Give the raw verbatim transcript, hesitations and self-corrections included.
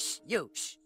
shh, you, shh.